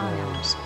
trials.